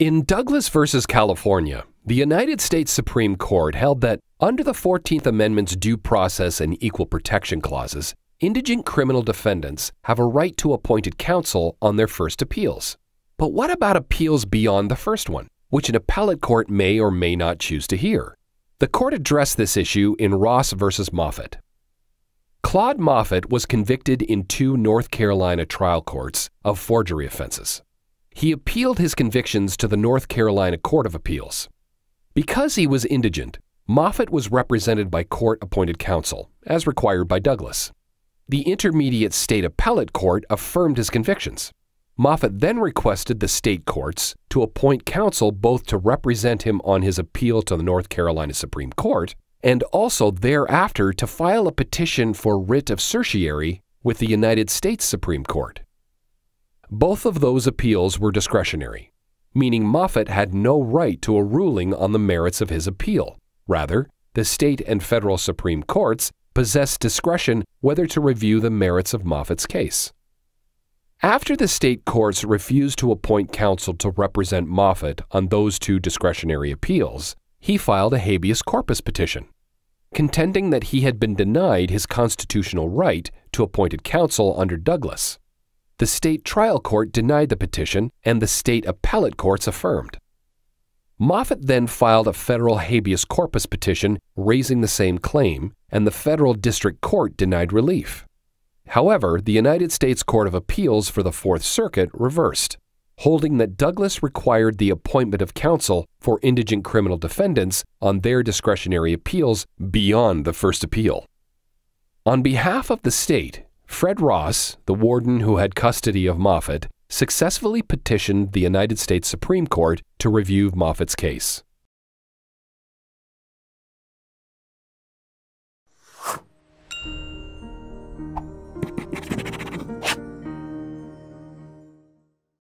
In Douglas v. California, the United States Supreme Court held that, under the 14th Amendment's due process and equal protection clauses, indigent criminal defendants have a right to appointed counsel on their first appeals. But what about appeals beyond the first one, which an appellate court may or may not choose to hear? The court addressed this issue in Ross v. Moffitt. Claude Moffitt was convicted in two North Carolina trial courts of forgery offenses. He appealed his convictions to the North Carolina Court of Appeals. Because he was indigent, Moffitt was represented by court-appointed counsel, as required by Douglas. The Intermediate State Appellate Court affirmed his convictions. Moffitt then requested the state courts to appoint counsel both to represent him on his appeal to the North Carolina Supreme Court and also thereafter to file a petition for writ of certiorari with the United States Supreme Court. Both of those appeals were discretionary, meaning Moffitt had no right to a ruling on the merits of his appeal. Rather, the state and federal Supreme Courts possess discretion whether to review the merits of Moffitt's case. After the state courts refused to appoint counsel to represent Moffitt on those two discretionary appeals, he filed a habeas corpus petition, contending that he had been denied his constitutional right to appointed counsel under Douglas. The state trial court denied the petition, and the state appellate courts affirmed. Moffitt then filed a federal habeas corpus petition raising the same claim, and the federal district court denied relief. However, the United States Court of Appeals for the Fourth Circuit reversed, holding that Douglas required the appointment of counsel for indigent criminal defendants on their discretionary appeals beyond the first appeal. On behalf of the state, Fred Ross, the warden who had custody of Moffitt, successfully petitioned the United States Supreme Court to review Moffitt's case.